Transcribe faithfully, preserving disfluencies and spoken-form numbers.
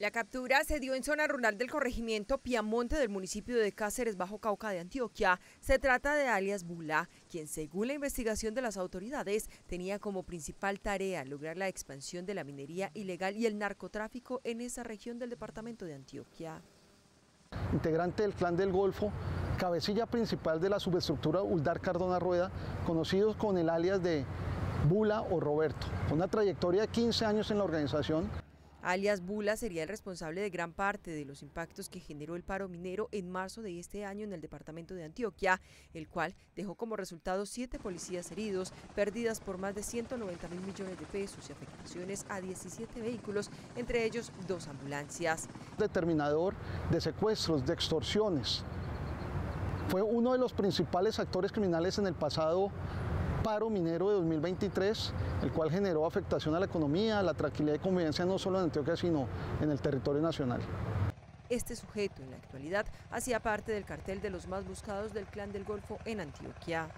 La captura se dio en zona rural del corregimiento Piamonte del municipio de Cáceres, Bajo Cauca de Antioquia. Se trata de alias Bula, quien según la investigación de las autoridades tenía como principal tarea lograr la expansión de la minería ilegal y el narcotráfico en esa región del departamento de Antioquia. Integrante del Clan del Golfo, cabecilla principal de la subestructura Uldar Cardona Rueda, conocidos con el alias de Bula o Roberto, una trayectoria de quince años en la organización. Alias Bula sería el responsable de gran parte de los impactos que generó el paro minero en marzo de este año en el departamento de Antioquia, el cual dejó como resultado siete policías heridos, pérdidas por más de ciento noventa mil millones de pesos y afectaciones a diecisiete vehículos, entre ellos dos ambulancias. Determinador de secuestros, de extorsiones. Fue uno de los principales actores criminales en el pasado paro minero de dos mil veintitrés, el cual generó afectación a la economía, a la tranquilidad y convivencia no solo en Antioquia, sino en el territorio nacional. Este sujeto en la actualidad hacía parte del cartel de los más buscados del Clan del Golfo en Antioquia.